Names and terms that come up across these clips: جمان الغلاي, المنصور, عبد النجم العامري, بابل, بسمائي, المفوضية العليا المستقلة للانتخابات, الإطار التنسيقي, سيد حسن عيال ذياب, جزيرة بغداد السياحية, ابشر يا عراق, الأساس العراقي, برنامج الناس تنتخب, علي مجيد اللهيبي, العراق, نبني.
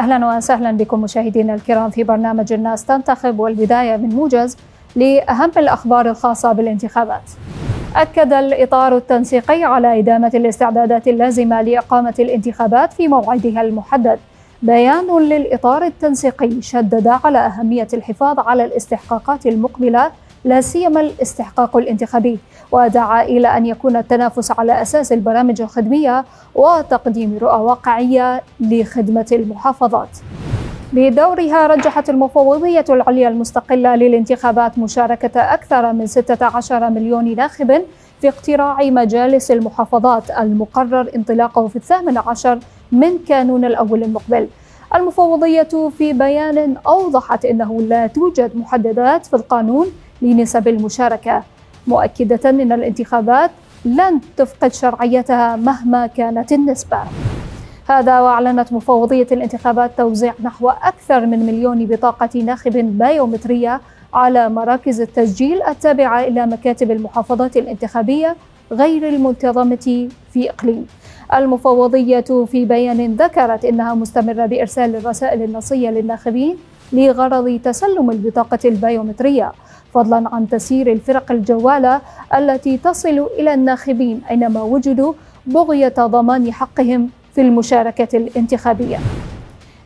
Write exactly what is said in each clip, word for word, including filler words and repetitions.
أهلا وسهلا بكم مشاهدينا الكرام في برنامج الناس تنتخب، والبداية من موجز لأهم الأخبار الخاصة بالانتخابات. أكد الإطار التنسيقي على إدامة الاستعدادات اللازمة لإقامة الانتخابات في موعدها المحدد. بيان للإطار التنسيقي شدد على أهمية الحفاظ على الاستحقاقات المقبلة لا سيما الاستحقاق الانتخابي، ودعا إلى أن يكون التنافس على أساس البرامج الخدمية وتقديم رؤى واقعية لخدمة المحافظات. بدورها رجحت المفوضية العليا المستقلة للانتخابات مشاركة أكثر من ستة عشر مليون ناخب في اقتراع مجالس المحافظات المقرر انطلاقه في الثامن عشر من كانون الأول المقبل. المفوضية في بيان أوضحت أنه لا توجد محددات في القانون لنسب المشاركة، مؤكدة أن الانتخابات لن تفقد شرعيتها مهما كانت النسبة. هذا وأعلنت مفوضية الانتخابات توزيع نحو أكثر من مليون بطاقة ناخب بيومترية على مراكز التسجيل التابعة إلى مكاتب المحافظات الانتخابية غير المنتظمة في إقليم. المفوضية في بيان ذكرت إنها مستمرة بإرسال الرسائل النصية للناخبين لغرض تسلم البطاقة البيومترية، فضلا عن تسيير الفرق الجوالة التي تصل إلى الناخبين أينما وجدوا بغية ضمان حقهم في المشاركة الانتخابية.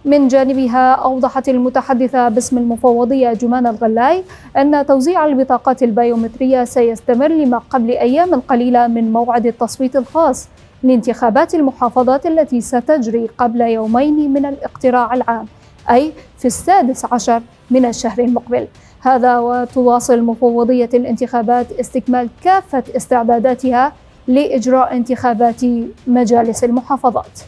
من جانبها أوضحت المتحدثة باسم المفوضية جمان الغلاي أن توزيع البطاقات البيومترية سيستمر لما قبل أيام قليلة من موعد التصويت الخاص لانتخابات المحافظات التي ستجري قبل يومين من الاقتراع العام، أي في السادس عشر من الشهر المقبل. هذا وتواصل مفوضية الانتخابات استكمال كافة استعداداتها لإجراء انتخابات مجالس المحافظات.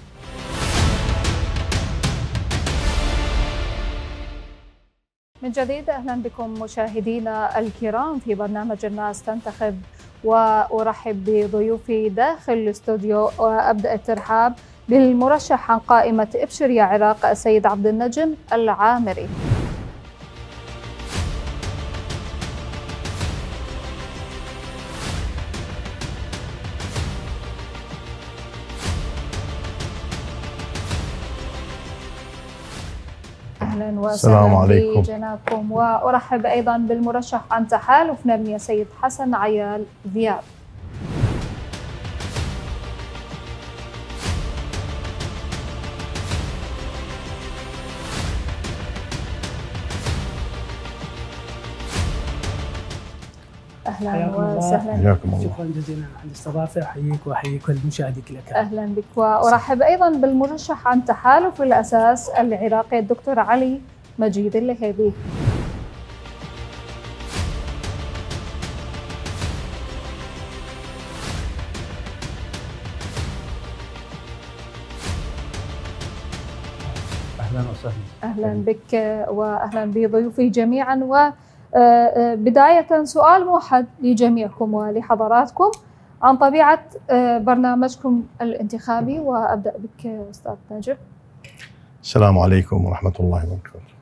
من جديد أهلا بكم مشاهدينا الكرام في برنامج الناس تنتخب، وأرحب بضيوفي داخل الاستوديو وأبدأ الترحاب بالمرشح عن قائمة ابشر يا عراق السيد عبد النجم العامري. اهلا وسهلا بجنابكم، وارحب ايضا بالمرشح عن تحالف نبني سيد حسن عيال ذياب. اهلا وسهلا، حياكم الله. شكرا جزيلا على الاستضافه، احييك واحيي كل مشاهديك لك. اهلا بك، وارحب ايضا بالمرشح عن تحالف الاساس العراقي الدكتور علي مجيد اللهيبي. اهلا وسهلا. اهلا بك واهلا بضيوفي جميعا. و بداية سؤال موحد لجميعكم ولحضراتكم عن طبيعة برنامجكم الانتخابي، وأبدأ بك أستاذ نجم. السلام عليكم ورحمة الله وبركاته.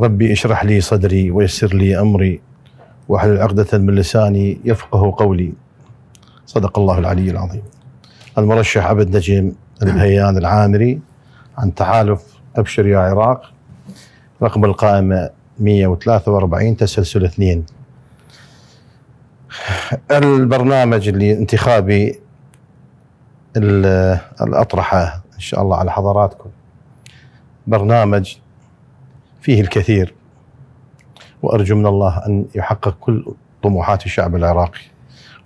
ربي اشرح لي صدري ويسر لي أمري واحلل عقدة من لساني يفقه قولي، صدق الله العلي العظيم. المرشح عبد نجم الهيان العامري عن تحالف أبشر يا عراق، رقم القائمة مئة وثلاثة وأربعين تسلسل اثنين. البرنامج اللي انتخابي اللي اطرحه ان شاء الله على حضراتكم برنامج فيه الكثير، وارجو من الله ان يحقق كل طموحات الشعب العراقي،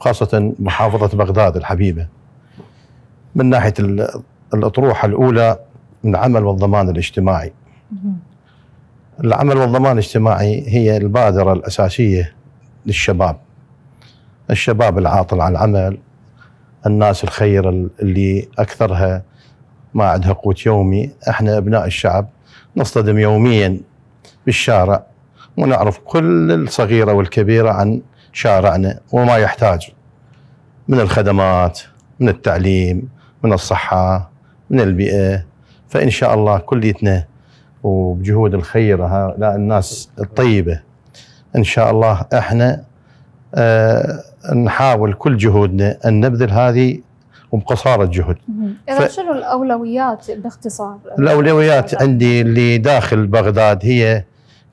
خاصة محافظة بغداد الحبيبة، من ناحية الأطروحة الأولى من العمل والضمان الاجتماعي. العمل والضمان الاجتماعي هي البادرة الأساسية للشباب، الشباب العاطل عن العمل، الناس الخيرة اللي أكثرها ما عندها قوت يومي. احنا أبناء الشعب نصطدم يوميا بالشارع ونعرف كل الصغيرة والكبيرة عن شارعنا وما يحتاج من الخدمات، من التعليم، من الصحة، من البيئة. فإن شاء الله كليتنا وبجهود الخير هؤلاء الناس الطيبة إن شاء الله إحنا آه نحاول كل جهودنا أن نبذل هذه وبقصارة جهد. إذا شنو الأولويات باختصار؟ الأولويات عندي اللي داخل بغداد هي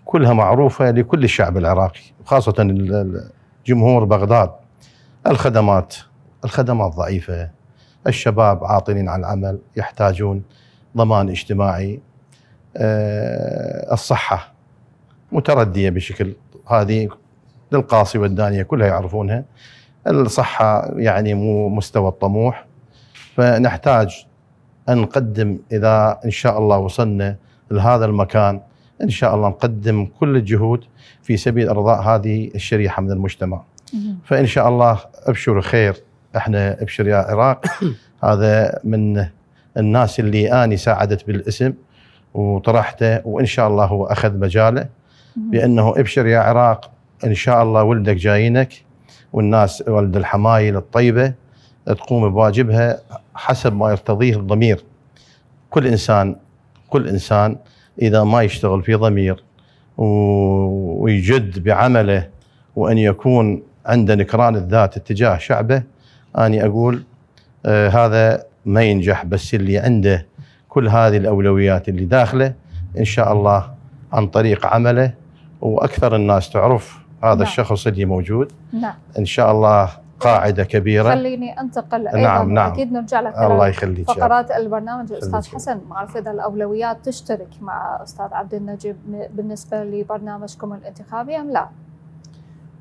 كلها معروفة لكل الشعب العراقي، وخاصة جمهور بغداد. الخدمات، الخدمات ضعيفة، الشباب عاطلين عن العمل، يحتاجون ضمان اجتماعي. الصحة متردية بشكل، هذه للقاصي والدانية كلها يعرفونها. الصحة يعني مو مستوى الطموح، فنحتاج أن نقدم، إذا إن شاء الله وصلنا لهذا المكان إن شاء الله نقدم كل الجهود في سبيل إرضاء هذه الشريحة من المجتمع. فإن شاء الله أبشر خير، إحنا أبشر يا عراق هذا من الناس اللي أنا ساعدت بالاسم وطرحته، وإن شاء الله هو أخذ مجاله بأنه أبشر يا عراق إن شاء الله ولدك جايينك، والناس والد الحمايل الطيبة تقوم بواجبها حسب ما يرتضيه الضمير. كل إنسان كل إنسان إذا ما يشتغل في ضمير ويجد بعمله وأن يكون عنده نكران الذات اتجاه شعبه، أنا أقول آه هذا ما ينجح. بس اللي عنده كل هذه الأولويات اللي داخله إن شاء الله عن طريق عمله، وأكثر الناس تعرف هذا نعم. الشخص اللي موجود نعم. إن شاء الله قاعدة كبيرة. خليني أنتقل أيضا نعم نعم. أكيد نرجع لك الله يخليك فقرات البرنامج. أستاذ حسن، معرفة الأولويات تشترك مع أستاذ عبد النجم بالنسبة لبرنامجكم الانتخابي أم لا؟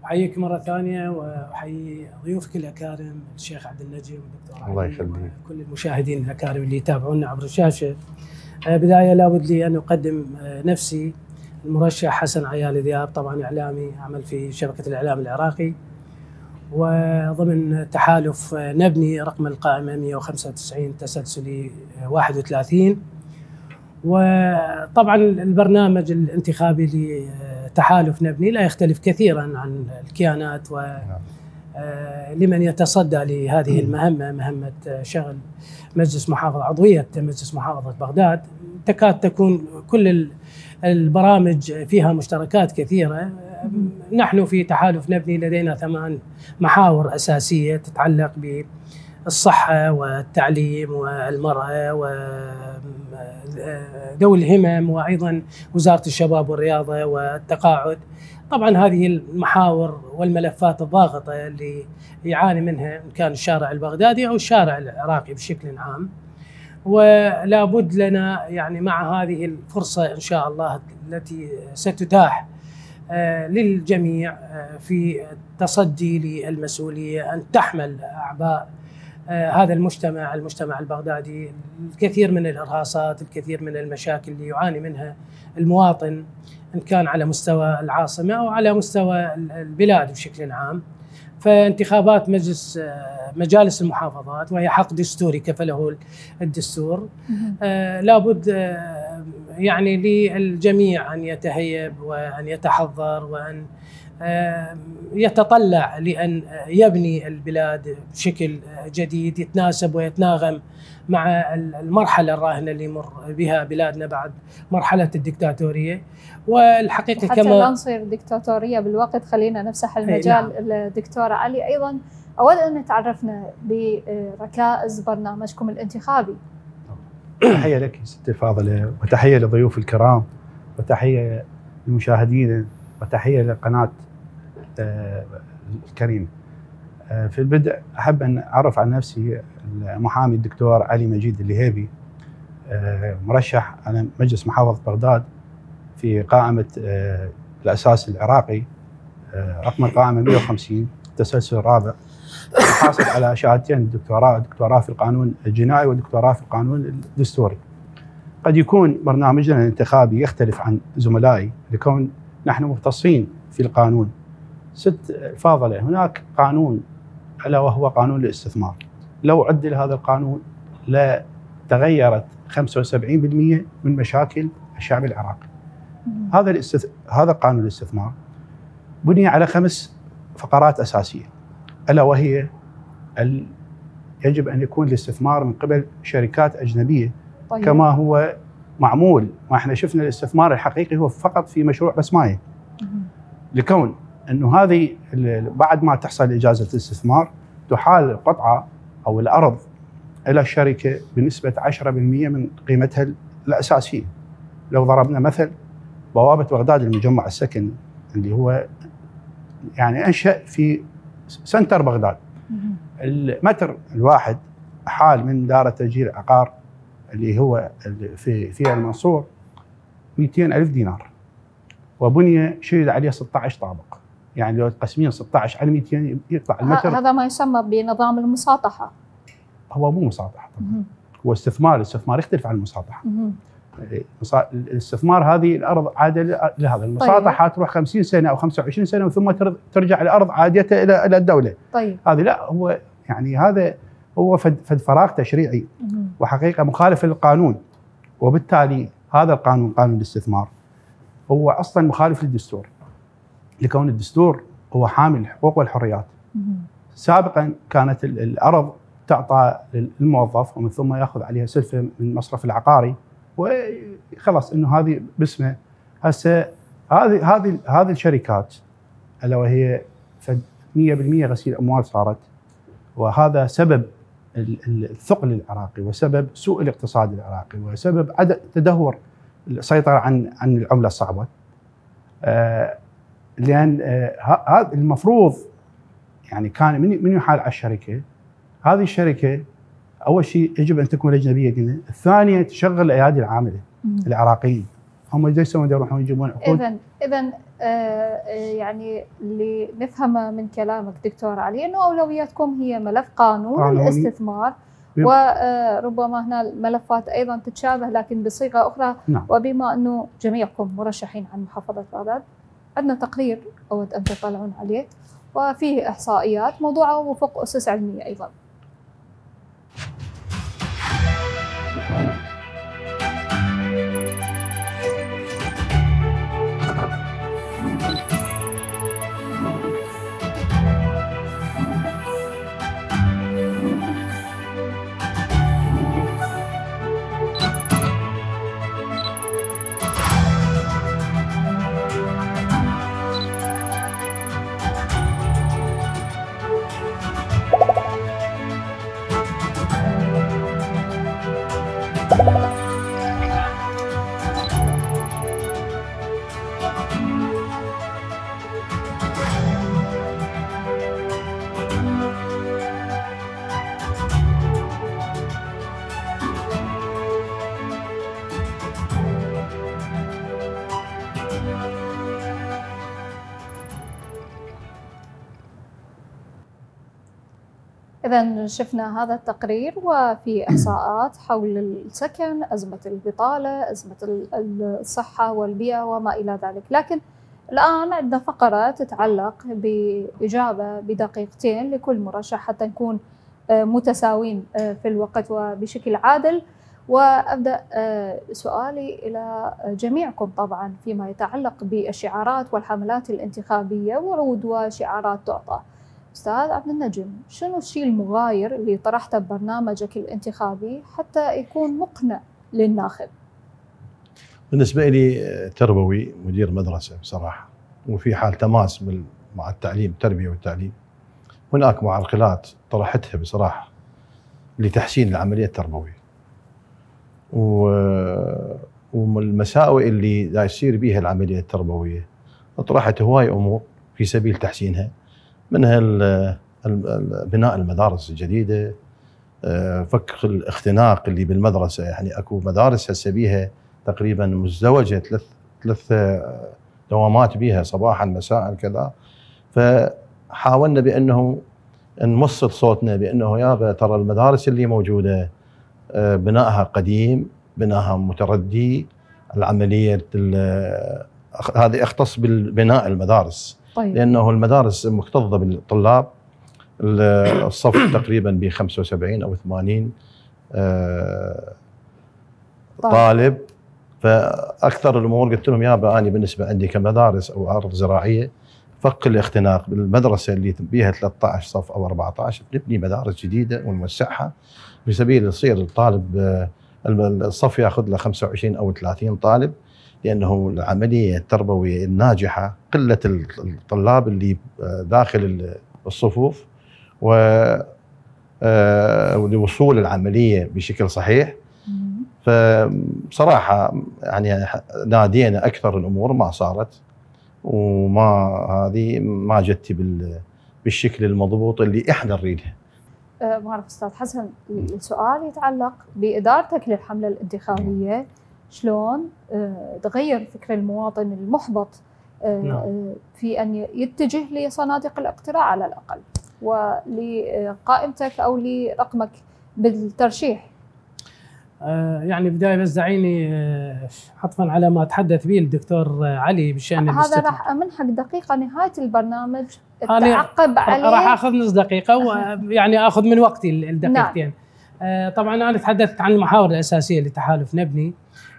أحييك مرة ثانية وأحيي ضيوفك الأكارم الشيخ عبد النجم والدكتور الله يخليك وكل المشاهدين الأكارم اللي يتابعونا عبر الشاشة. بداية لابد لي أن أقدم نفسي. المرشح حسن عيال ذياب، طبعا إعلامي أعمل في شبكة الإعلام العراقي وضمن تحالف نبني رقم القائمة مئة وخمسة وتسعين تسلسلي واحد وثلاثين. وطبعا البرنامج الانتخابي لتحالف نبني لا يختلف كثيرا عن الكيانات ولمن يتصدى لهذه المهمة، مهمة شغل مجلس محافظة عضوية مجلس محافظة بغداد. تكاد تكون كل البرامج فيها مشتركات كثيرة. نحن في تحالف نبني لدينا ثمان محاور أساسية تتعلق بالصحة والتعليم والمرأة وذوي الهمم وأيضا وزارة الشباب والرياضة والتقاعد. طبعا هذه المحاور والملفات الضاغطة اللي يعاني منها إن كان الشارع البغدادي أو الشارع العراقي بشكل عام، ولا بد لنا يعني مع هذه الفرصة إن شاء الله التي ستتاح للجميع في التصدي للمسؤولية أن تحمل أعباء هذا المجتمع المجتمع البغدادي الكثير من الإرهاصات، الكثير من المشاكل اللي يعاني منها المواطن إن كان على مستوى العاصمة أو على مستوى البلاد بشكل عام. فانتخابات مجلس مجالس المحافظات وهي حق دستوري كفله الدستور آه لابد آه يعني للجميع أن يتهيب وأن يتحضر وأن آه يتطلع لأن يبني البلاد بشكل جديد يتناسب ويتناغم مع المرحلة الراهنة اللي مر بها بلادنا بعد مرحلة الدكتاتورية. والحقيقة حتى كما لا نصير دكتاتورية بالوقت خلينا نفسح المجال نعم. الدكتورة علي، أيضا أود أن تعرفنا بركائز برنامجكم الانتخابي. تحية لك ستي فاضلة، وتحية لضيوف الكرام، وتحية للمشاهدين، وتحية لقناة الكريمة. في البدء أحب أن أعرف عن نفسي. المحامي الدكتور علي مجيد اللهيبي، مرشح على مجلس محافظة بغداد في قائمة الأساس العراقي رقم القائمة مئة وخمسين التسلسل الرابع، حاصل على شهادتين دكتوراه، دكتوراه في القانون الجنائي ودكتوراه في القانون الدستوري. قد يكون برنامجنا الانتخابي يختلف عن زملائي لكون نحن مختصين في القانون. ست الفاضلة، هناك قانون ألا وهو قانون الاستثمار. لو عدل هذا القانون لا تغيرت خمسة وسبعين بالمئة من مشاكل الشعب العراقي. هذا الاستث... هذا قانون الاستثمار بني على خمس فقرات أساسية، ألا وهي ال... يجب أن يكون الاستثمار من قبل شركات أجنبية. طيب. كما هو معمول، ما احنا شفنا الاستثمار الحقيقي هو فقط في مشروع بسمائي، لكون أنه هذه بعد ما تحصل إجازة الاستثمار تحال القطعة أو الأرض إلى الشركة بنسبة عشرة بالمئة من قيمتها الأساسية. لو ضربنا مثل بوابة بغداد المجمع السكني اللي هو يعني أنشأ في سنتر بغداد، المتر الواحد حال من دارة تسجيل عقار اللي هو في في المنصور مئتين ألف دينار، وبنية شيد عليه ستة عشر طابق، يعني لو تقسمين ستة عشر على مئتين يطلع المتر. هذا ما يسمى بنظام المساطحة. هو مو مساطحة، هو استثمار. الاستثمار يختلف عن المساطحة. الاستثمار هذه الارض عاده لهذا المساطحه، طيب. تروح خمسين سنة او خمسة وعشرين سنة ثم ترجع الارض عاديتها الى الى الدوله. طيب. هذه لا، هو يعني هذا هو فد فراغ تشريعي وحقيقه مخالف للقانون، وبالتالي هذا القانون قانون الاستثمار هو اصلا مخالف للدستور، لكون الدستور هو حامل الحقوق والحريات. سابقا كانت الارض تعطى للموظف ومن ثم ياخذ عليها سلفه من المصرف العقاري وخلاص انه هذه باسمه. هسه هذه هذه هذه الشركات الا وهي مئة بالمئة غسيل اموال صارت، وهذا سبب الثقل العراقي وسبب سوء الاقتصاد العراقي وسبب عدم تدهور السيطره عن عن العمله الصعبه. لان هذا المفروض يعني كان من من يحال على الشركه، هذه الشركه اول شيء يجب ان تكون اجنبيه قلنا، الثانيه تشغل الايادي العامله العراقيين، هم ايش يسوون؟ يروحون يجيبون عقود. اذا اذا يعني اللي نفهمه من كلامك دكتور علي انه اولوياتكم هي ملف قانون آه الاستثمار، وربما هنا الملفات ايضا تتشابه لكن بصيغه اخرى. نعم. وبما انه جميعكم مرشحين عن محافظه بغداد، عندنا تقرير اود ان تطلعون عليه وفيه احصائيات موضوعه وفق اسس علميه ايضا. إذا شفنا هذا التقرير وفي إحصاءات حول السكن، أزمة البطالة، أزمة الصحة والبيئة وما إلى ذلك، لكن الآن عندنا فقرة تتعلق بإجابة بدقيقتين لكل مرشح حتى نكون متساوين في الوقت وبشكل عادل. وأبدأ سؤالي إلى جميعكم طبعا فيما يتعلق بالشعارات والحملات الانتخابية، وعود وشعارات تعطى. أستاذ عبد النجم، شنو الشيء المغاير اللي طرحته ببرنامجك الانتخابي حتى يكون مقنع للناخب؟ بالنسبة لي تربوي مدير مدرسة بصراحة، وفي حال تماس مع التعليم التربية والتعليم، هناك معرقلات طرحتها بصراحة لتحسين العملية التربوية والمساوئ اللي دا يصير بها العملية التربوية. طرحت هواي أمور في سبيل تحسينها، منها بناء المدارس الجديده، فك الاختناق اللي بالمدرسه. يعني اكو مدارس هسه بيها تقريبا مزدوجه، ثلاث ثلاث دوامات بيها صباحا مساء كذا. فحاولنا بانه نوصل صوتنا بانه يابا ترى المدارس اللي موجوده بنائها قديم، بنائها متردي، العمليه هذه اختص بالبناء المدارس. طيب. لأنه المدارس مكتظة بالطلاب، الصف تقريبا ب خمسة وسبعين أو ثمانين آه طيب. طالب. فأكثر الأمور قلت لهم يابا أنا بالنسبة عندي كمدارس أو أرض زراعية فك الاختناق بالمدرسة اللي بيها ثلاثة عشر صف أو أربعة عشر، نبني مدارس جديدة ونوسعها بسبيل يصير الطالب الصف ياخذ له خمسة وعشرين أو ثلاثين طالب، لأنه العملية التربوية الناجحة قلة الطلاب اللي داخل الصفوف، و لوصول العملية بشكل صحيح. فبصراحة يعني نادينا أكثر الأمور ما صارت، وما هذه ما جت بالشكل المضبوط اللي إحنا نريده. ما أعرف أستاذ حسن، السؤال يتعلق بإدارتك للحملة الانتخابية، شلون تغير فكر المواطن المحبط في أن يتجه لصناديق الاقتراع على الأقل ولقائمتك أو لرقمك بالترشيح؟ يعني بداية بس دعيني عطفا على ما تحدث به الدكتور علي بشأن هذا، راح أمنحك دقيقة نهاية البرنامج تعقب عليه. راح آخذ نص دقيقة ويعني آخذ من وقتي الدقيقتين. نعم. طبعا أنا تحدثت عن المحاور الأساسية لتحالف نبني،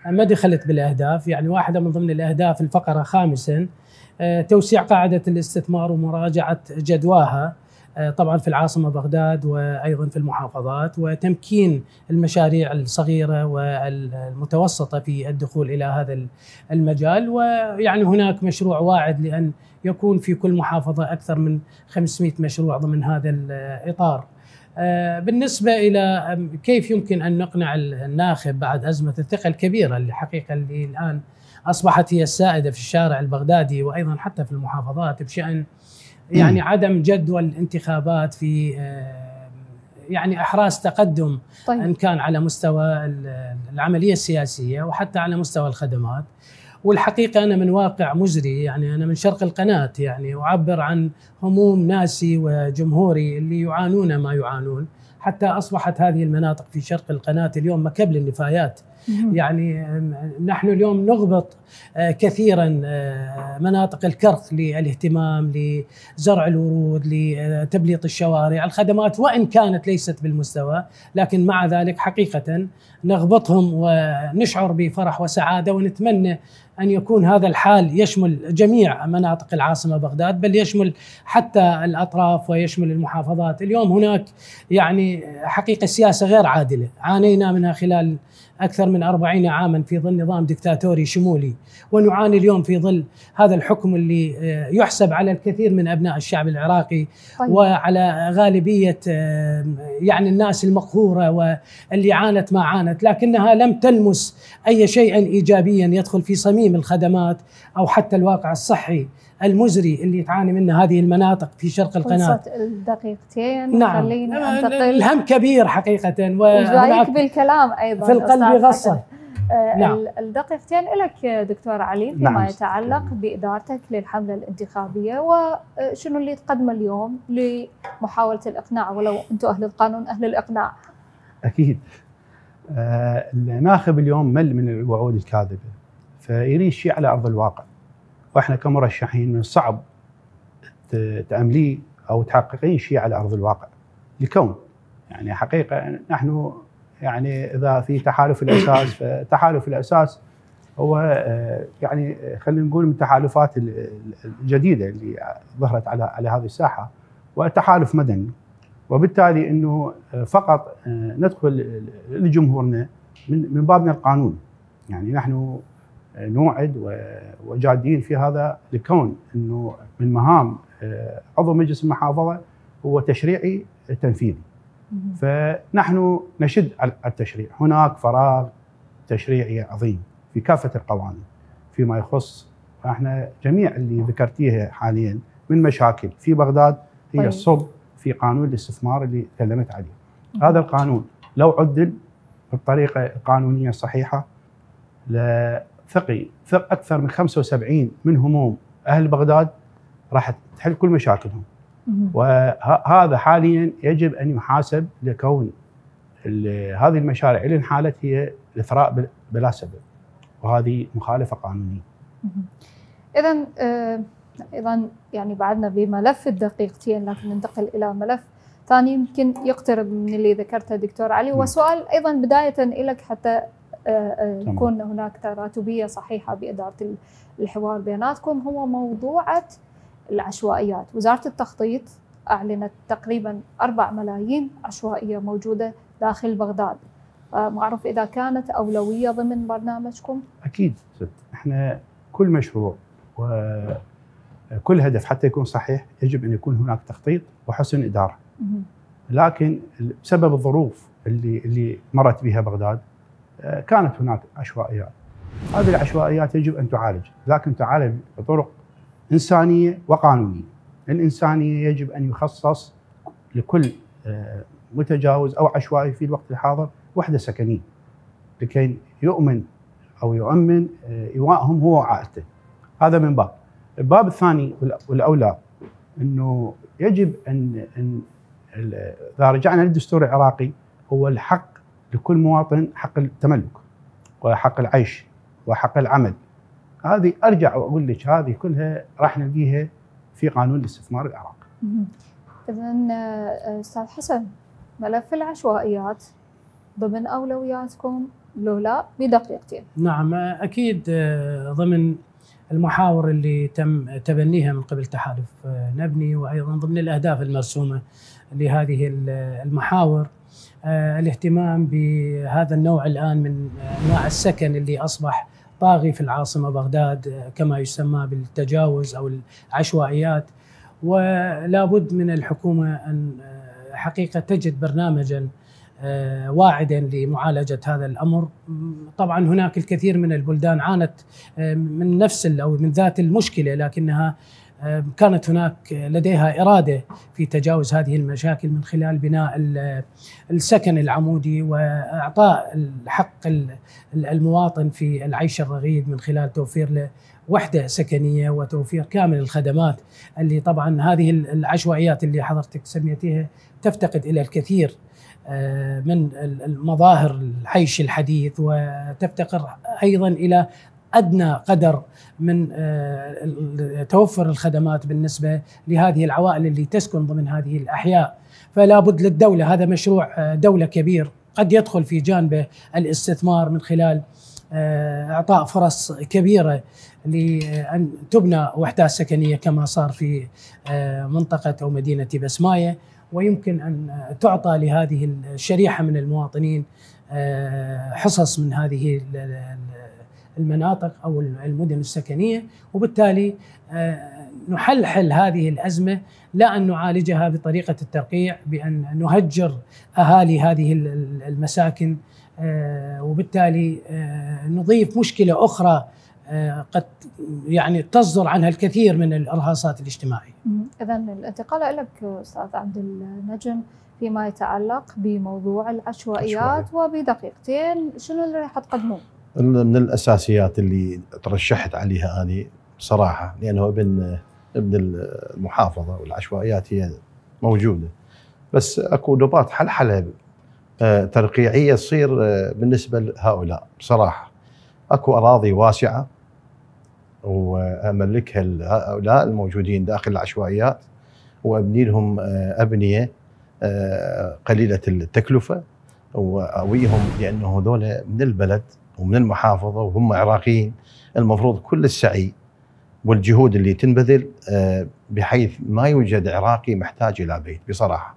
ما دخلت بالأهداف، يعني واحدة من ضمن الأهداف الفقرة خامسا توسيع قاعدة الاستثمار ومراجعة جدواها طبعا في العاصمة بغداد وأيضا في المحافظات، وتمكين المشاريع الصغيرة والمتوسطة في الدخول إلى هذا المجال. ويعني هناك مشروع واعد لأن يكون في كل محافظة أكثر من خمسمئة مشروع ضمن هذا الإطار. بالنسبة إلى كيف يمكن أن نقنع الناخب بعد أزمة الثقة الكبيرة اللي حقيقة اللي الآن أصبحت هي السائدة في الشارع البغدادي وأيضا حتى في المحافظات بشأن يعني عدم جدول الانتخابات في يعني إحراز تقدم. طيب. إن كان على مستوى العملية السياسية وحتى على مستوى الخدمات. والحقيقة أنا من واقع مزري، يعني أنا من شرق القناة، يعني أعبر عن هموم ناسي وجمهوري اللي يعانون ما يعانون، حتى أصبحت هذه المناطق في شرق القناة اليوم مكب للنفايات. يعني نحن اليوم نغبط كثيرا مناطق الكرخ للاهتمام لزرع الورود لتبليط الشوارع، الخدمات وإن كانت ليست بالمستوى، لكن مع ذلك حقيقة نغبطهم ونشعر بفرح وسعادة، ونتمنى أن يكون هذا الحال يشمل جميع مناطق العاصمة بغداد، بل يشمل حتى الأطراف ويشمل المحافظات. اليوم هناك يعني حقيقة سياسة غير عادلة عانينا منها خلال أكثر من أربعين عاما في ظل نظام دكتاتوري شمولي، ونعاني اليوم في ظل هذا الحكم اللي يحسب على الكثير من أبناء الشعب العراقي. طيب. وعلى غالبية يعني الناس المقهورة واللي عانت ما عانت، لكنها لم تلمس أي شيئا إيجابيا يدخل في صميم الخدمات أو حتى الواقع الصحي المزري اللي تعاني منه هذه المناطق في شرق القناة. خلصت الدقيقتين. نعم. خلينا أنتقل. الهم كبير حقيقة، وجايك بالكلام أيضا في القلب غصة. نعم. الدقيقتين لك دكتور علي فيما نعم. يتعلق بإدارتك للحملة الانتخابية، وشنو اللي تقدمه اليوم لمحاولة الإقناع، ولو أنتم أهل القانون أهل الإقناع. أكيد الناخب اليوم مل من الوعود الكاذبة، فيريد شيء على أرض الواقع، واحنا كمرشحين من الصعب تأملي او تحققين شيء على ارض الواقع، لكون يعني حقيقه نحن يعني اذا في تحالف الاساس، فتحالف الاساس هو يعني خلينا نقول من التحالفات الجديده اللي ظهرت على على هذه الساحه، والتحالف مدني، وبالتالي انه فقط ندخل لجمهورنا من من بابنا القانون. يعني نحن نوعد وجادين في هذا، لكون انه من مهام عضو مجلس المحافظه هو تشريعي تنفيذي، فنحن نشد على التشريع. هناك فراغ تشريعي عظيم في كافه القوانين فيما يخص احنا جميع اللي ذكرتيها حاليا من مشاكل في بغداد، هي الصب في قانون الاستثمار اللي تكلمت عليه. هذا القانون لو عدل بالطريقه القانونيه الصحيحه ل ثقي ثق اكثر من خمسة وسبعين من هموم اهل بغداد، راح تحل كل مشاكلهم. وهذا حاليا يجب ان يحاسب، لكون هذه المشاريع اللي انحالت هي الاثراء بلا سبب، وهذه مخالفه قانونيه. اذا ايضا يعني بعدنا بملف الدقيقتين، لكن ننتقل الى ملف ثاني يمكن يقترب من اللي ذكرته دكتور علي، وسؤال ايضا بدايه لك حتى يكون هناك تراتبية صحيحة بإدارة الحوار بيناتكم، هو موضوع العشوائيات. وزارة التخطيط أعلنت تقريبا أربع ملايين عشوائية موجودة داخل بغداد، ما أعرف إذا كانت أولوية ضمن برنامجكم؟ أكيد ست، إحنا كل مشروع وكل هدف حتى يكون صحيح يجب أن يكون هناك تخطيط وحسن إدارة. لكن بسبب الظروف اللي اللي مرت بها بغداد كانت هناك عشوائيات. هذه العشوائيات يجب ان تعالج، لكن تعالج بطرق انسانيه وقانونيه. الانسانيه يجب ان يخصص لكل متجاوز او عشوائي في الوقت الحاضر وحده سكنيه لكي يؤمن او يؤمن ايوائهم هو وعائلته. هذا من باب. الباب الثاني والاولى انه يجب ان ان اذا رجعنا للدستور العراقي هو الحق لكل مواطن حق التملك وحق العيش وحق العمل. هذه ارجع واقول لك هذه كلها راح نلقيها في قانون الاستثمار العراقي. اذا استاذ حسن، ملف العشوائيات ضمن اولوياتكم لو لا بدقيقتين. نعم اكيد ضمن المحاور اللي تم تبنيها من قبل تحالف نبني، وايضا ضمن الاهداف المرسومه لهذه المحاور الاهتمام بهذا النوع الان من انواع السكن اللي اصبح طاغي في العاصمه بغداد كما يسمى بالتجاوز او العشوائيات. ولا بد من الحكومه ان حقيقه تجد برنامجا واعدا لمعالجه هذا الامر. طبعا هناك الكثير من البلدان عانت من نفس او من ذات المشكله، لكنها كانت هناك لديها إرادة في تجاوز هذه المشاكل من خلال بناء السكن العمودي وإعطاء الحق المواطن في العيش الرغيد من خلال توفير له وحدة سكنية وتوفير كامل الخدمات. اللي طبعا هذه العشوائيات اللي حضرتك سميتيها تفتقد إلى الكثير من المظاهر العيش الحديث، وتفتقر أيضا إلى أدنى قدر من توفر الخدمات بالنسبة لهذه العوائل اللي تسكن ضمن هذه الأحياء. فلا بد للدولة، هذا مشروع دولة كبير قد يدخل في جانبه الاستثمار من خلال إعطاء فرص كبيرة لأن تبنى وحدات سكنية كما صار في منطقة أو مدينة بسمائي، ويمكن أن تعطى لهذه الشريحة من المواطنين حصص من هذه المناطق أو المدن السكنية. وبالتالي نحلحل هذه الأزمة لا أن نعالجها بطريقة الترقيع بأن نهجر أهالي هذه المساكن، وبالتالي نضيف مشكلة أخرى قد يعني تصدر عنها الكثير من الإرهاصات الاجتماعية. إذا الانتقال إليك أستاذ عبد النجم فيما يتعلق بموضوع العشوائيات وبدقيقتين، شنو اللي راح تقدموه؟ من الاساسيات اللي ترشحت عليها اني بصراحه، لانه ابن ابن المحافظه والعشوائيات هي موجوده، بس اكو نقاط حلحله ترقيعيه تصير بالنسبه لهؤلاء بصراحه. اكو اراضي واسعه واملكها هؤلاء الموجودين داخل العشوائيات وابني لهم ابنيه قليله التكلفه واويهم، لانه هذول من البلد ومن المحافظة وهم عراقيين. المفروض كل السعي والجهود اللي تنبذل بحيث ما يوجد عراقي محتاج إلى بيت بصراحة.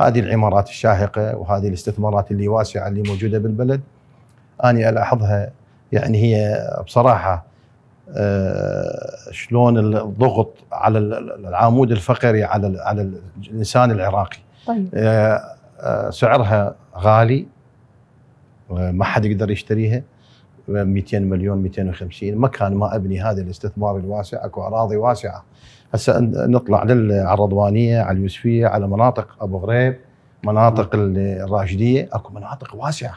هذه العمارات الشاهقة وهذه الاستثمارات اللي واسعة اللي موجودة بالبلد أنا ألاحظها، يعني هي بصراحة شلون الضغط على العمود الفقري على على الإنسان العراقي. طيب. سعرها غالي ما حد يقدر يشتريها، مئتين مليون مئتين وخمسين. مكان ما ابني هذا الاستثمار الواسع، اكو اراضي واسعه. هسه نطلع للعرضوانيه، على اليوسفيه، على مناطق ابو غريب، مناطق الراشديه، اكو مناطق واسعه.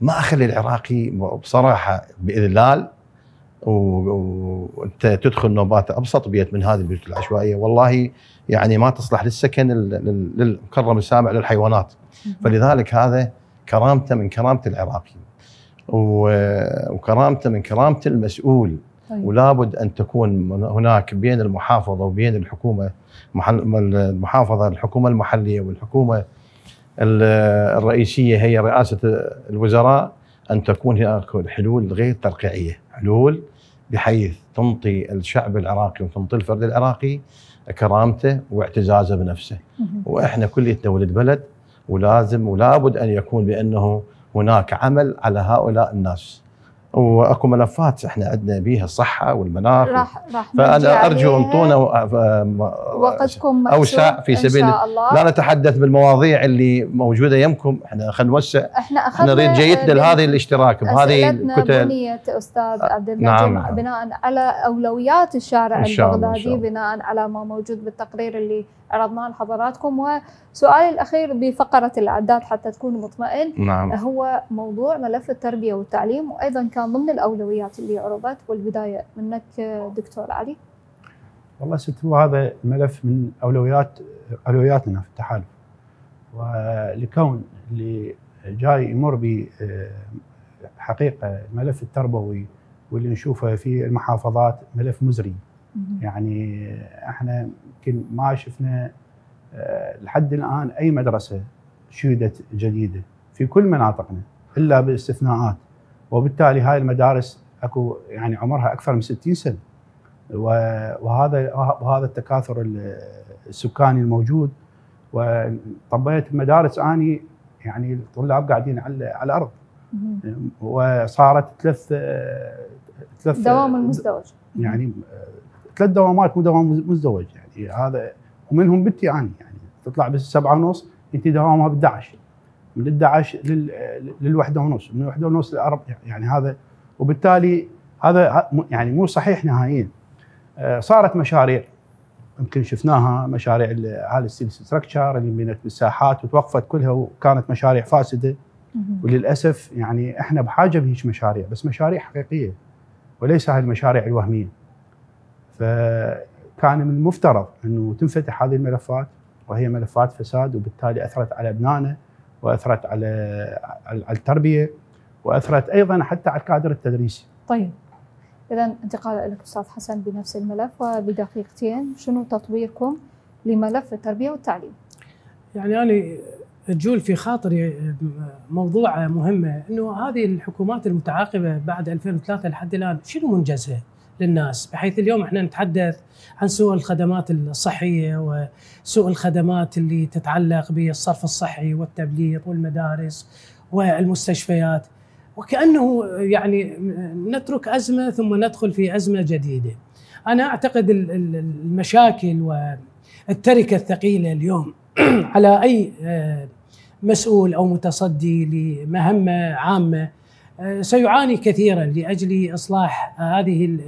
ما اخلي العراقي بصراحه باذلال وانت تدخل نوبات ابسط بيت من هذه البيوت العشوائيه، والله يعني ما تصلح للسكن للمكرم السامع للحيوانات. فلذلك هذا كرامته من كرامة العراقي وكرامته من كرامة المسؤول. طيب. ولا بد أن تكون هناك بين المحافظة وبين الحكومة، المحافظة الحكومة المحلية والحكومة الرئيسية هي رئاسة الوزراء، أن تكون هناك حلول غير ترقيعية، حلول بحيث تنطي الشعب العراقي وتنطي الفرد العراقي كرامته واعتزازه بنفسه. وإحنا كلنا ولد بلد، ولازم ولا بد ان يكون بانه هناك عمل على هؤلاء الناس. واكو ملفات احنا عندنا بيها الصحه والمناخ راح راح فانا ارجو انطونا وقتكم اوسع في سبيل لا نتحدث بالمواضيع اللي موجوده يمكم، احنا خلينا نوسع، احنا احنا نريد جيتنا لهذا الاشتراك بهذه الكتل. بنية استاذ عبد النجم نعم. بناء على اولويات الشارع البغدادي، بناء على ما موجود بالتقرير اللي عرضناه لحضراتكم. وسؤالي الاخير بفقره الاعداد حتى تكون مطمئن نعم. هو موضوع ملف التربيه والتعليم، وايضا كان ضمن الأولويات اللي عرضت، والبداية منك دكتور علي. والله ست هذا ملف من أولويات أولوياتنا في التحالف، ولكون اللي جاي يمر بحقيقة الملف التربوي واللي نشوفه في المحافظات ملف مزري. يعني احنا يمكن ما شفنا لحد الآن أي مدرسة شيدت جديدة في كل مناطقنا إلا باستثناءات، وبالتالي هاي المدارس اكو يعني عمرها اكثر من ستين سنة، وهذا وهذا التكاثر السكاني الموجود. وطبيت مدارس اني يعني الطلاب قاعدين على على الارض، وصارت ثلاث ثلاث دوام مزدوج، يعني ثلاث دوامات مو دوام مزدوج، يعني هذا ومنهم بنتي اني يعني تطلع بس سبعة ونص انت دوامها بالدعش، من الدعش للوحده ونص، من الوحده ونص للأربع، يعني هذا وبالتالي هذا يعني مو صحيح نهائيا. صارت مشاريع يمكن شفناها، مشاريع هذا السيل ستراكشر اللي بنت بالساحات وتوقفت كلها وكانت مشاريع فاسده، وللاسف يعني احنا بحاجه بهيج مشاريع، بس مشاريع حقيقيه وليس هاي المشاريع الوهميه. فكان من المفترض انه تنفتح هذه الملفات، وهي ملفات فساد، وبالتالي اثرت على ابنائنا واثرت على على التربيه، واثرت ايضا حتى على الكادر التدريسي. طيب اذا انتقال لك استاذ حسن بنفس الملف وبدقيقتين، شنو تطويركم لملف التربيه والتعليم؟ يعني انا تجول في خاطري موضوع مهمه، انه هذه الحكومات المتعاقبه بعد ألفين وثلاثة لحد الان شنو منجزها للناس، بحيث اليوم احنا نتحدث عن سوء الخدمات الصحيه وسوء الخدمات اللي تتعلق بالصرف الصحي والتبليغ والمدارس والمستشفيات، وكانه يعني نترك ازمه ثم ندخل في ازمه جديده. انا اعتقد المشاكل والتركه الثقيله اليوم على اي مسؤول او متصدي لمهمه عامه سيعاني كثيرا لاجل اصلاح هذه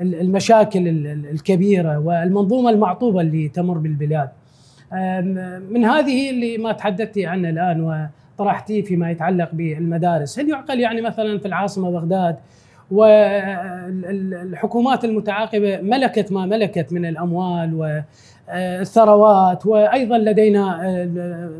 المشاكل الكبيره والمنظومه المعطوبه اللي تمر بالبلاد. من هذه اللي ما تحدثت عنها الان وطرحتيه فيما يتعلق بالمدارس، هل يعقل يعني مثلا في العاصمه بغداد والحكومات المتعاقبه ملكت ما ملكت من الاموال والثروات، وايضا لدينا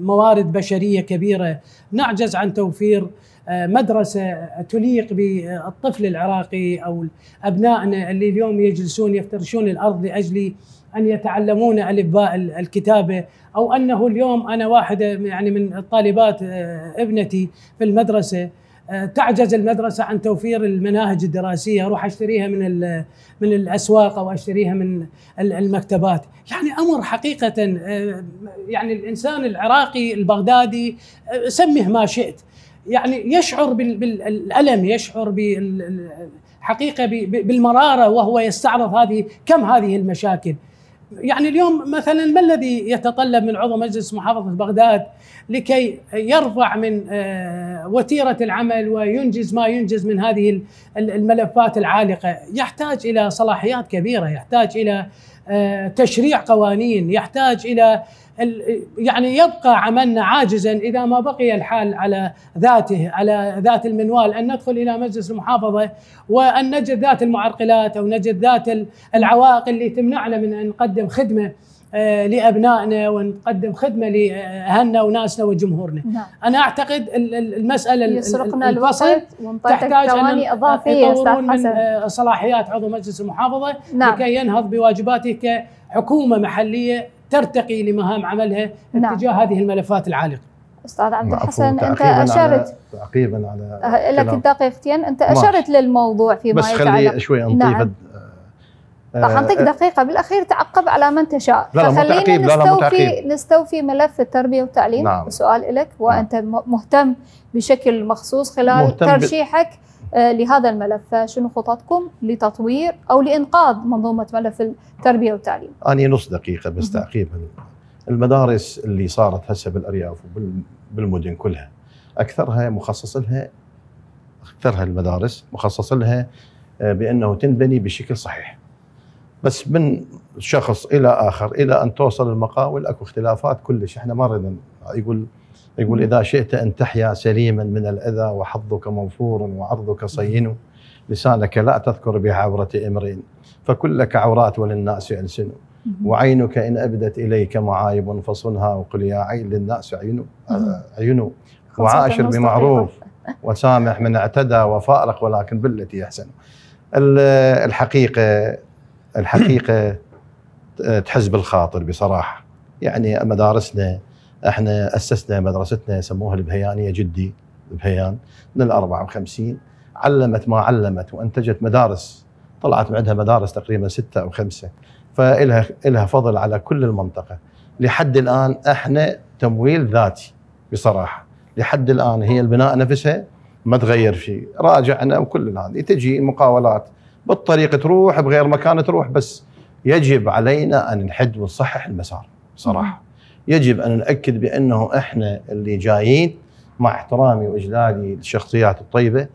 موارد بشريه كبيره، نعجز عن توفير مدرسة تليق بالطفل العراقي أو أبنائنا اللي اليوم يجلسون يفترشون الأرض لأجل أن يتعلمون ألفباء الكتابة، أو أنه اليوم أنا واحدة يعني من الطالبات ابنتي في المدرسة تعجز المدرسة عن توفير المناهج الدراسية، أروح أشتريها من من الأسواق أو أشتريها من المكتبات. يعني أمر حقيقة يعني الإنسان العراقي البغدادي سمه ما شئت يعني يشعر بالألم، يشعر بالحقيقة بالمرارة وهو يستعرض هذه كم هذه المشاكل. يعني اليوم مثلا ما الذي يتطلب من عضو مجلس محافظة بغداد لكي يرفع من وتيرة العمل وينجز ما ينجز من هذه الملفات العالقة؟ يحتاج إلى صلاحيات كبيرة، يحتاج إلى تشريع قوانين، يحتاج إلى يعني يبقى عملنا عاجزا إذا ما بقي الحال على ذاته على ذات المنوال، أن ندخل إلى مجلس المحافظة وأن نجد ذات المعرقلات أو نجد ذات العوائق اللي تمنعنا من أن نقدم خدمة لأبنائنا ونقدم خدمة لأهلنا وناسنا وجمهورنا. نعم. أنا أعتقد المسألة يسرقنا الوسط تحتاج أن يطورون من صلاحيات عضو مجلس المحافظة نعم. لكي ينهض بواجباته كحكومة محلية ترتقي لمهام عملها نعم. اتجاه هذه الملفات العالقة. أستاذ عبد الحسن أنت أشرت تعقيبا على لك دقيقتين، أنت أشرت للموضوع فيما يتعلق، بس خلي شوي أنطي نعم. راح أعطيك دقيقة بالأخير تعقب على من تشاء. لا فخلينا لا نستوفي لا نستوفي ملف التربية والتعليم. نعم. سؤال لك، وأنت مهتم بشكل مخصوص خلال ترشيحك ب... لهذا الملف؟ شنو خططكم لتطوير أو لإنقاذ منظومة ملف التربية والتعليم؟ أنا نص دقيقة بس تعقيبا. المدارس اللي صارت هسه بالأرياف وبالمدن كلها أكثرها مخصص لها، أكثرها المدارس مخصص لها بأنه تنبني بشكل صحيح، بس من شخص إلى آخر إلى أن توصل المقاول أكو اختلافات كلش. إحنا ما نريد، يقول يقول إذا شئت أن تحيا سليما من الأذى وحظك منفور وعرضك صين، لسانك لا تذكر بعورة امرئ فكلك عورات وللناس ألسن، وعينك إن أبدت إليك معايب فصنها وقل يا عين للناس عينو عينو، وعاشر بمعروف وسامح من اعتدى وفارق ولكن بالتي أحسن. الحقيقة الحقيقة تحز بالخاطر بصراحة. يعني مدارسنا، احنا أسسنا مدرستنا سموها البهيانية، جدي البهيان، من الأربعة وخمسين علمت ما علمت وأنتجت مدارس، طلعت من عندها مدارس تقريبا ستة أو خمسة، فإلها إلها فضل على كل المنطقة. لحد الآن احنا تمويل ذاتي بصراحة، لحد الآن هي البناء نفسها ما تغير شيء، راجعنا وكل الآن تجي مقاولات بالطريق تروح بغير مكان تروح، بس يجب علينا أن نحد ونصحح المسار بصراحة. يجب أن نأكد بأنه إحنا اللي جايين، مع احترامي وإجلالي للشخصيات الطيبة،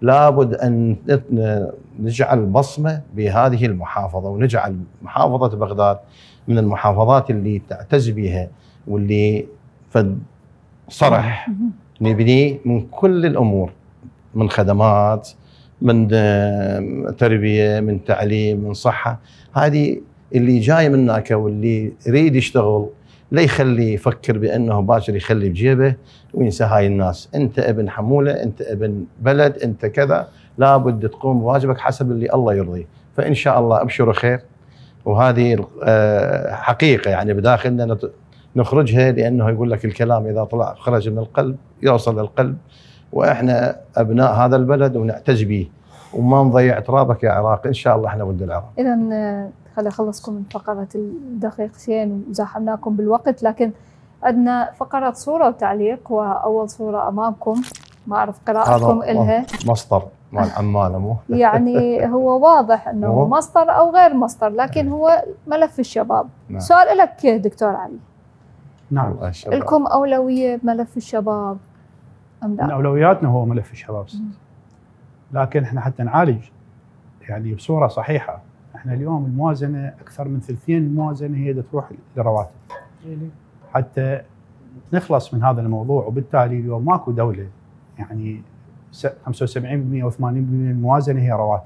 لابد أن نجعل بصمة بهذه المحافظة ونجعل محافظة بغداد من المحافظات اللي تعتز بها، واللي فد صرح نبني من كل الأمور، من خدمات، من تربية، من تعليم، من صحة. هذه اللي جاي من هناك واللي يريد يشتغل لا يخلي يفكر بأنه باكر يخلي بجيبه وينسى هاي الناس. أنت ابن حمولة، أنت ابن بلد، أنت كذا، لابد تقوم بواجبك حسب اللي الله يرضيه، فإن شاء الله أبشروا خير. وهذه حقيقة يعني بداخلنا نخرجها، لأنه يقول لك الكلام إذا طلع خرج من القلب يوصل للقلب، وإحنا أبناء هذا البلد ونعتز به وما نضيع ترابك يا عراق. إن شاء الله إحنا ولد العراق. إذا خلي أخلصكم من فقرة الدقيقتين وزاحمناكم بالوقت، لكن عندنا فقرة صورة وتعليق، وأول صورة أمامكم ما أعرف قراءتكم إلها. مصدر مال عمالة مو؟ يعني هو واضح أنه مصدر أو غير مصدر، لكن هو ملف الشباب. نعم. سؤال لك دكتور علي. نعم. لكم أولوية بملف الشباب أم لا؟ من أولوياتنا هو ملف الشباب، لكن احنا حتى نعالج يعني بصورة صحيحة، احنا اليوم الموازنة أكثر من ثلثين الموازنة هي تروح للرواتب حتى نخلص من هذا الموضوع. وبالتالي اليوم ماكو دولة يعني خمسة وسبعين بالمئة و80% من الموازنة هي رواتب.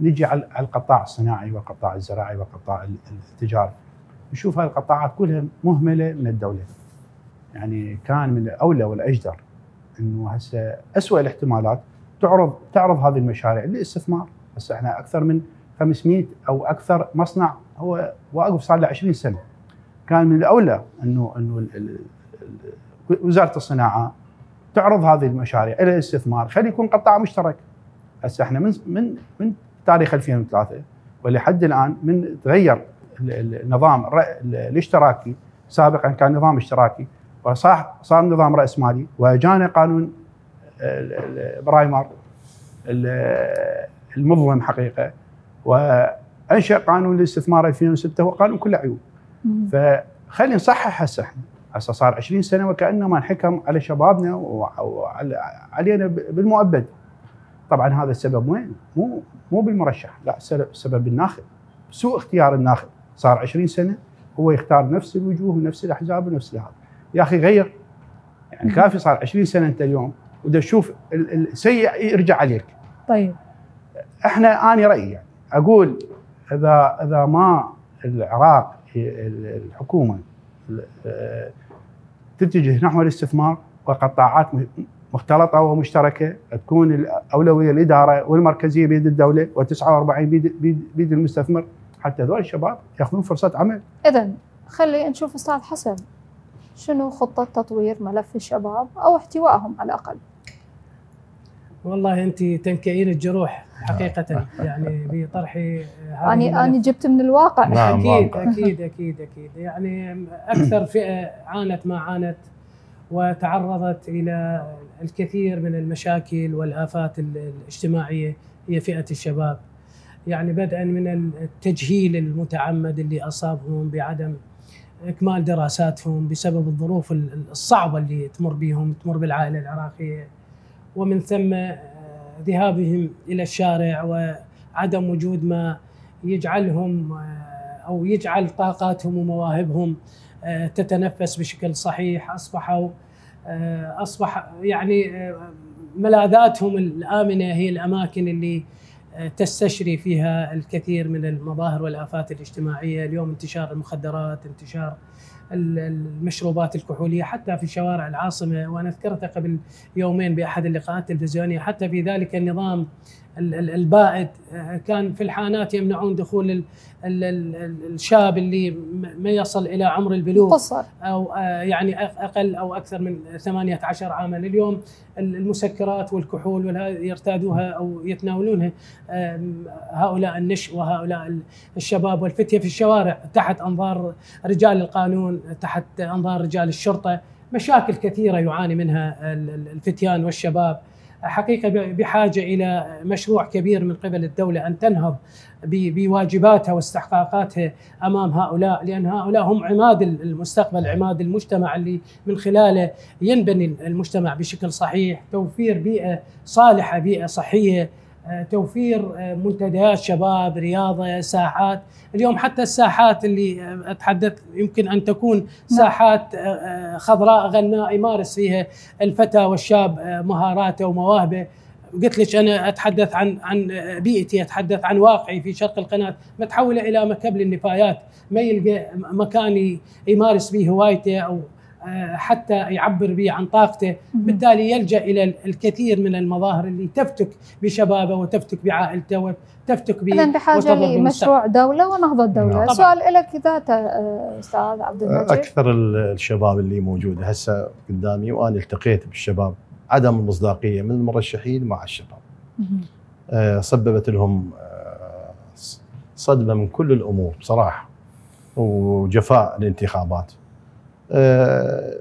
نجي على القطاع الصناعي والقطاع الزراعي والقطاع التجاري، نشوف هاي القطاعات كلها مهملة من الدولة. يعني كان من الأولى والأجدر انه هسه أسوأ الاحتمالات تعرض تعرض هذه المشاريع للاستثمار. هسه احنا اكثر من خمسمئة او اكثر مصنع هو واقف صار له عشرين سنه. كان من الاولى انه انه وزاره الصناعه تعرض هذه المشاريع الى الاستثمار، خلي يكون قطاع مشترك. هسه احنا من من من تاريخ ألفين وثلاثة ولحد الان من تغير النظام الاشتراكي، سابقا كان نظام اشتراكي وصار صار نظام راس مالي، واجانا قانون البرايمر المظلم حقيقه، وانشا قانون الاستثمار ألفين وستة، هو قانون كله عيوب. فخلينا نصحح هسه احنا، هسه صار عشرين سنه وكانما انحكم على شبابنا وعلينا بالمؤبد. طبعا هذا السبب وين؟ مو مو بالمرشح، لا، السبب بالناخب، سوء اختيار الناخب. صار عشرين سنه هو يختار نفس الوجوه ونفس الاحزاب ونفس هذا. يا اخي غير، يعني كافي صار عشرين سنه انت اليوم ودا تشوف السيء يرجع عليك. طيب احنا انا رايي يعني اقول اذا اذا ما العراق الحكومه تتجه نحو الاستثمار وقطاعات مختلطه ومشتركه، تكون الاولويه للاداره والمركزيه بيد الدوله وتسعة وأربعين بيد بيد المستثمر، حتى هذول الشباب ياخذون فرصه عمل. اذا خلي نشوف استاذ حسن، شنو خطة تطوير ملف الشباب أو احتوائهم على الأقل؟ والله أنت تنكئين الجروح حقيقة يعني بطرحي هذا. أنا أنا جبت من الواقع. أكيد أكيد أكيد أكيد يعني أكثر فئة عانت ما عانت وتعرضت إلى الكثير من المشاكل والآفات الاجتماعية هي فئة الشباب، يعني بدءا من التجهيل المتعمد اللي أصابهم بعدم إكمال دراساتهم بسبب الظروف الصعبة اللي تمر بهم تمر بالعائلة العراقية، ومن ثم ذهابهم إلى الشارع وعدم وجود ما يجعلهم أو يجعل طاقاتهم ومواهبهم تتنفس بشكل صحيح. أصبحوا أصبح يعني ملاذاتهم الآمنة هي الأماكن اللي تستشري فيها الكثير من المظاهر والآفات الاجتماعية. اليوم انتشار المخدرات، انتشار المشروبات الكحولية حتى في شوارع العاصمة، وأنا ذكرتها قبل يومين بأحد اللقاءات التلفزيونية. حتى في ذلك النظام البائد كان في الحانات يمنعون دخول الشاب اللي ما يصل إلى عمر البلوغ أو يعني أقل أو أكثر من ثمانية عشر عاما. اليوم المسكرات والكحول يرتادوها أو يتناولونها هؤلاء النشء وهؤلاء الشباب، والفتية في الشوارع تحت أنظار رجال القانون، تحت أنظار رجال الشرطة. مشاكل كثيرة يعاني منها الفتيان والشباب، حقيقة بحاجة إلى مشروع كبير من قبل الدولة أن تنهض بواجباتها واستحقاقاتها أمام هؤلاء، لأن هؤلاء هم عماد المستقبل، عماد المجتمع اللي من خلاله ينبني المجتمع بشكل صحيح. توفير بيئة صالحة، بيئة صحية، توفير منتديات شباب، رياضة، ساحات. اليوم حتى الساحات اللي أتحدث يمكن أن تكون ساحات خضراء غناء يمارس فيها الفتى والشاب مهاراته ومواهبه. قلت لك أنا أتحدث عن عن بيئتي، أتحدث عن واقعي في شرق القناة، متحولة إلى مكب للنفايات، ما يلقى مكان يمارس به هوايته أو حتى يعبر به عن طاقته، بالتالي يلجأ إلى الكثير من المظاهر اللي تفتك بشبابه وتفتك بعائلته وتفتك به. إذن بحاجة لمشروع دولة ونهضة دولة. سؤال لك ذات أستاذ عبد النجم. أكثر الشباب اللي موجود هسه قدامي وأنا التقيت بالشباب، عدم المصداقية من المرشحين مع الشباب سببت لهم صدمة من كل الأمور بصراحة، وجفاء الانتخابات.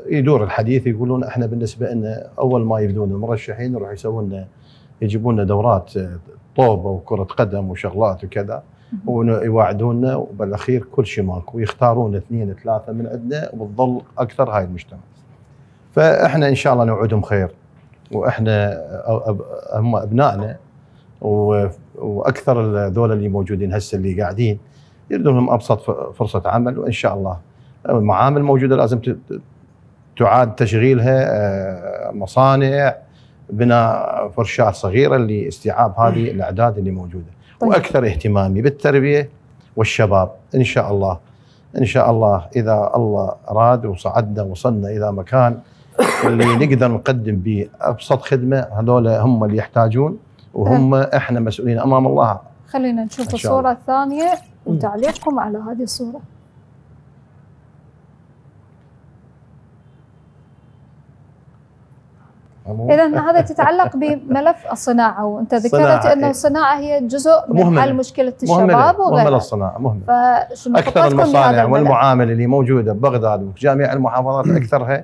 يدور الحديث يقولون احنا بالنسبه لنا اول ما يبدون المرشحين يروحوا يسوون لنا يجيبون لنا دورات طوبه وكره قدم وشغلات وكذا ويوعدونا، وبالاخير كل شيء ماكو، ويختارون اثنين ثلاثه من عندنا وبتظل اكثر هاي المجتمع. فاحنا ان شاء الله نوعدهم خير، واحنا هم ابنائنا، واكثر ذول اللي موجودين هسه اللي قاعدين يردون لهم ابسط فرصه عمل، وان شاء الله المعامل موجودة لازم تعاد تشغيلها، مصانع، بناء فرشات صغيرة لاستيعاب هذه الأعداد اللي موجودة. وأكثر اهتمامي بالتربية والشباب إن شاء الله. إن شاء الله إذا الله أراد وصعدنا وصلنا إلى مكان اللي نقدر نقدم به أبسط خدمة، هذول هم اللي يحتاجون وهم إحنا مسؤولين أمام الله. خلينا نشوف الصورة الثانية وتعليقكم على هذه الصورة. إذن هذا تتعلق بملف الصناعة، وأنت ذكرت أنه الصناعة هي جزء من حل مشكلة الشباب وغيرها. مهملة الصناعة، مهملة. أكثر المصانع والمعامل اللي موجودة ببغداد وفي جميع المحافظات أكثرها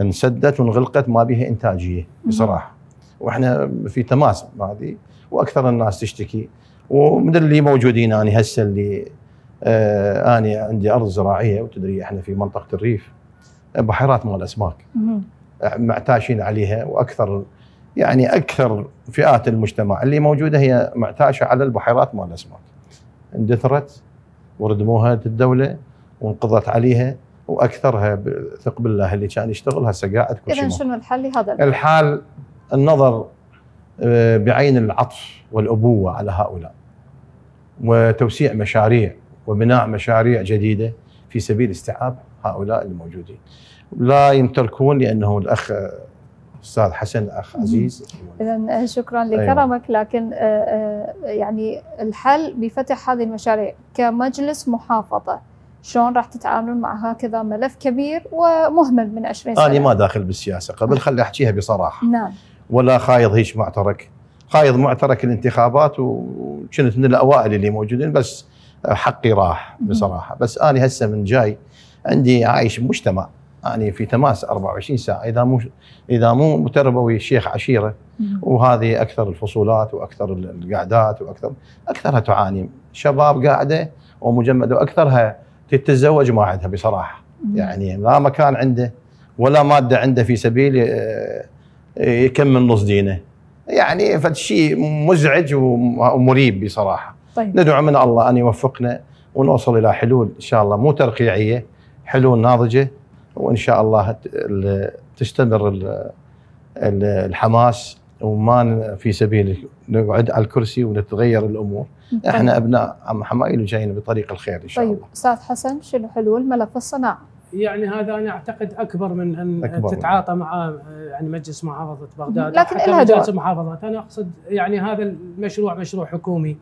انسدت وانغلقت، ما بها إنتاجية بصراحة، وإحنا في تماس مع هذه. وأكثر الناس تشتكي، ومن اللي موجودين أنا هسه اللي آه أنا عندي أرض زراعية، وتدري إحنا في منطقة الريف بحيرات مال أسماك معتاشين عليها، واكثر يعني اكثر فئات المجتمع اللي موجوده هي معتاشه على البحيرات مال الاسماك. اندثرت وردموها الدوله وانقضت عليها، واكثرها ثق بالله اللي كان يشتغل هسه قاعد كل شيء. اذا شنو الحل لهذا الحال؟ النظر بعين العطف والابوه على هؤلاء، وتوسيع مشاريع وبناء مشاريع جديده في سبيل استيعاب هؤلاء الموجودين. لا يمتلكون لانه الاخ استاذ حسن اخ عزيز. اذا شكرا لكرمك، لكن يعني الحل بفتح هذه المشاريع كمجلس محافظه، شلون راح تتعاملون مع هكذا ملف كبير ومهمل من عشرين سنة؟ انا ما داخل بالسياسه قبل، خلي احكيها بصراحه. نعم. ولا خايض هيك معترك، خايض معترك الانتخابات، وكنت من الاوائل اللي موجودين، بس حقي راح بصراحه. بس انا هسه من جاي عندي عايش مجتمع يعني في تماس أربعة وعشرين ساعة، اذا مو اذا مو متربوي الشيخ عشيره، وهذه اكثر الفصولات واكثر القعدات واكثر اكثرها تعاني شباب قاعده ومجمد، واكثرها تتزوج ما عندها بصراحه، يعني لا مكان عنده ولا ماده عنده في سبيل يكمل نص دينه، يعني فشيء مزعج ومريب بصراحه. طيب. ندعو من الله ان يوفقنا ونوصل الى حلول ان شاء الله مو ترقيعيه، حلول ناضجه، وان شاء الله تستمر الحماس وما في سبيل نقعد على الكرسي ونتغير الامور. احنا ابناء عم حمايل وجايين بطريق الخير ان شاء الله. طيب استاذ حسن، شنو حلول ملف الصناعه؟ يعني هذا انا اعتقد اكبر من ان أكبر تتعاطى مع يعني مجلس محافظه بغداد، لكن لها دور مجلس محافظات. انا اقصد يعني هذا المشروع مشروع حكومي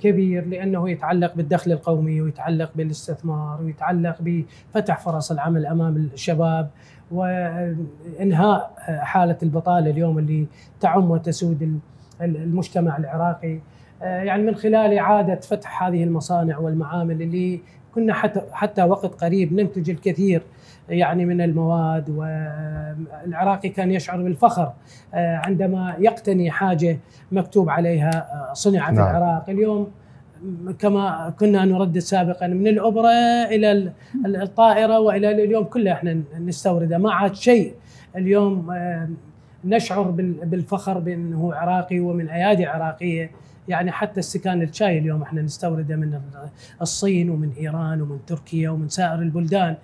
كبير، لانه يتعلق بالدخل القومي ويتعلق بالاستثمار ويتعلق بفتح فرص العمل امام الشباب وانهاء حاله البطاله اليوم اللي تعم وتسود المجتمع العراقي، يعني من خلال اعاده فتح هذه المصانع والمعامل اللي كنا حتى حتى وقت قريب ننتج الكثير يعني من المواد، والعراقي كان يشعر بالفخر عندما يقتني حاجه مكتوب عليها صنع في العراق. اليوم كما كنا نردد سابقا من الابره الى الطائره والى اليوم كله احنا نستورده، ما عاد شيء اليوم نشعر بالفخر بانه عراقي ومن ايادي عراقيه. يعني حتى السكان الشاي اليوم احنا نستورده من الصين ومن ايران ومن تركيا ومن سائر البلدان،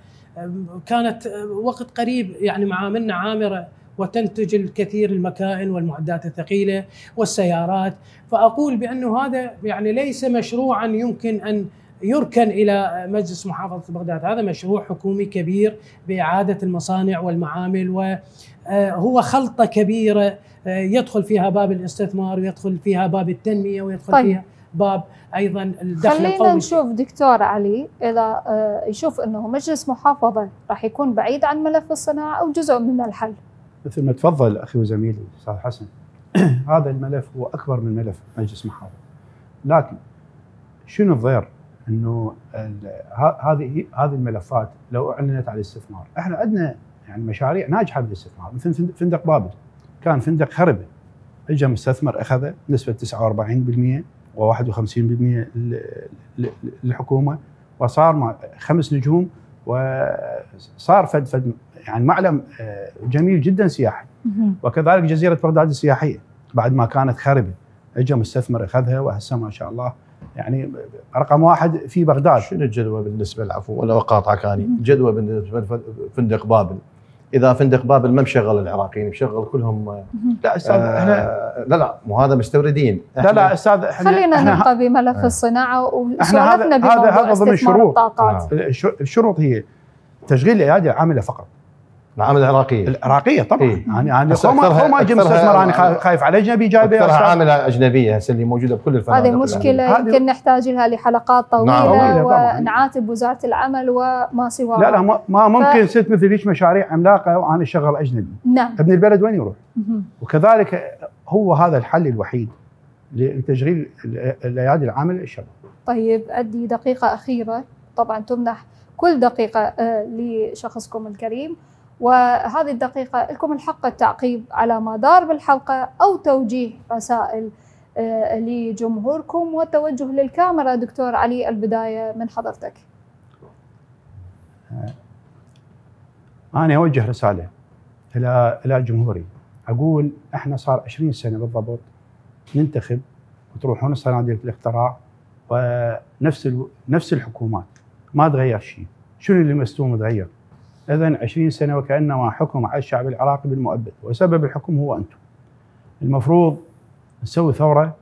كانت وقت قريب يعني معاملنا عامره وتنتج الكثير المكائن والمعدات الثقيله والسيارات. فاقول بانه هذا يعني ليس مشروعا يمكن ان يركن الى مجلس محافظه بغداد، هذا مشروع حكومي كبير باعاده المصانع والمعامل، وهو خلطه كبيره يدخل فيها باب الاستثمار ويدخل فيها باب التنميه ويدخل طيب. فيها باب ايضا الدخل القومي. خلينا نشوف دكتور علي اذا يشوف انه مجلس محافظه راح يكون بعيد عن ملف الصناعه او جزء من الحل. مثل ما تفضل اخي وزميلي استاذ حسن، هذا الملف هو اكبر من ملف مجلس محافظه، لكن شنو الضير؟ انه هذه هذه الملفات لو اعلنت على الاستثمار، احنا عندنا يعني مشاريع ناجحه بالاستثمار، مثل فندق بابل كان فندق خربه، اجى مستثمر اخذه نسبه تسعة وأربعين بالمئة وواحد وخمسين بالمئة للحكومه، وصار مع خمس نجوم، وصار فد فد يعني معلم جميل جدا سياحي. وكذلك جزيره بغداد السياحيه بعد ما كانت خربه اجى مستثمر اخذها، وهسه ما شاء الله يعني رقم واحد في بغداد. شنو الجدوى بالنسبه العفو ولا اقاطعك اني، الجدوى بالنسبه لفندق بابل، اذا فندق بابل ما مشغل العراقيين، مشغل كلهم. لا استاذ آه احنا لا لا مو هذا مستوردين. لا لا استاذ احنا خلينا نبقى بملف الصناعه، وسولفنا بموضوع هذا ضمن الشروط. الشروط هي تشغيل الايادي العامله فقط، العامله العراقيه العراقيه طبعا. إيه؟ يعني يعني هو ما اجى مستثمر، انا خايف على اجنبي جايبه عامله اجنبيه هسه اللي موجوده بكل الفنادق. هذه مشكله يمكن نحتاج لها لحلقات طويله، ونعاتب وزاره العمل وما سواها. لا لا ما ممكن ف... ست مثل هيك مشاريع عملاقه وانا اشغل اجنبي. نعم ابن البلد وين يروح؟ وكذلك هو هذا الحل الوحيد لتشغيل الايادي العامله الشباب. طيب عندي دقيقه اخيره، طبعا تمنح كل دقيقه لشخصكم الكريم، وهذه الدقيقة لكم الحق التعقيب على ما دار بالحلقة أو توجيه رسائل لجمهوركم، والتوجه للكاميرا. دكتور علي البداية من حضرتك. أنا أوجه رسالة إلى إلى جمهوري، أقول إحنا صار عشرين سنة بالضبط ننتخب وتروحون صناديق الاقتراع، ونفس نفس الحكومات ما تغير شيء. شنو اللي مستوم تغير؟ إذن عشرين سنة وكأنما حكم على الشعب العراقي بالمؤبد، وسبب الحكم هو أنتم. المفروض نسوي ثورة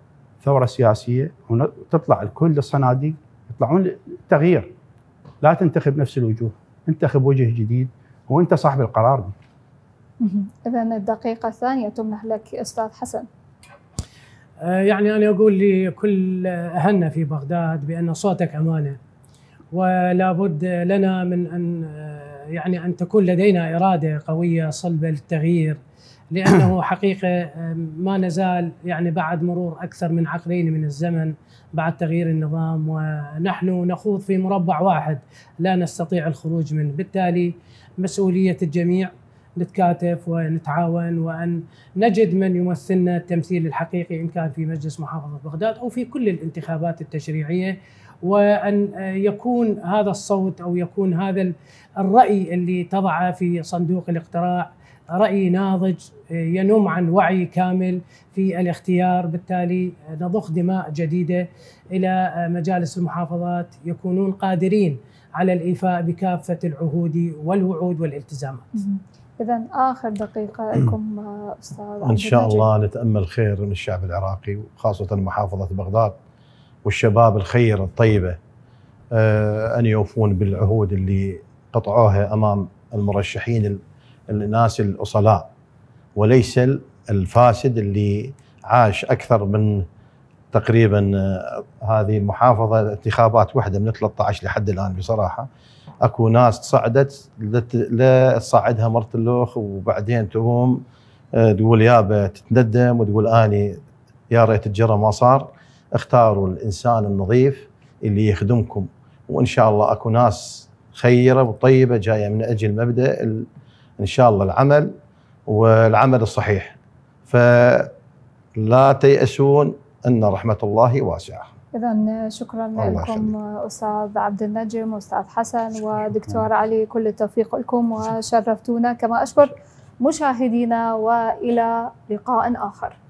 ثورة سياسية، وتطلع الكل الصناديق يطلعون للتغيير، لا تنتخب نفس الوجوه، انتخب وجه جديد وأنت صاحب القرار. إذن الدقيقة الثانية تمنح لك أستاذ حسن. يعني أنا أقول لكل أهلنا في بغداد بأن صوتك أمانة، ولا بد لنا من أن يعني أن تكون لدينا إرادة قوية صلبة للتغيير، لأنه حقيقة ما نزال يعني بعد مرور أكثر من عقرين من الزمن بعد تغيير النظام ونحن نخوض في مربع واحد لا نستطيع الخروج منه، بالتالي مسؤولية الجميع نتكاتف ونتعاون وأن نجد من يمثلنا التمثيل الحقيقي إن كان في مجلس محافظة بغداد أو في كل الانتخابات التشريعية، وأن يكون هذا الصوت أو يكون هذا الرأي اللي تضعه في صندوق الاقتراع رأي ناضج ينم عن وعي كامل في الاختيار، بالتالي نضخ دماء جديدة إلى مجالس المحافظات يكونون قادرين على الإيفاء بكافة العهود والوعود والالتزامات. إذا آخر دقيقة لكم أستاذ. إن شاء الله نتأمل خير من الشعب العراقي وخاصة محافظة بغداد والشباب الخير الطيبة أن يوفون بالعهود اللي قطعوها أمام المرشحين الناس الأصلاء وليس الفاسد اللي عاش أكثر من تقريبا هذه المحافظة انتخابات واحدة من ثلاثة عشر لحد الآن. بصراحة اكو ناس تصعدت لا تصعدها مرت اللوخ وبعدين تقوم تقول يابا تتندم وتقول اني يا ريت الجرى ما صار. اختاروا الانسان النظيف اللي يخدمكم وان شاء الله اكو ناس خيره وطيبه جايه من اجل مبدا ان شاء الله العمل والعمل الصحيح، فلا تيأسون ان رحمه الله واسعه. إذا شكرا لكم أستاذ عبد النجم وأستاذ حسن ودكتور علي، كل التوفيق لكم وشرفتونا، كما أشكر مشاهدينا وإلى لقاء آخر.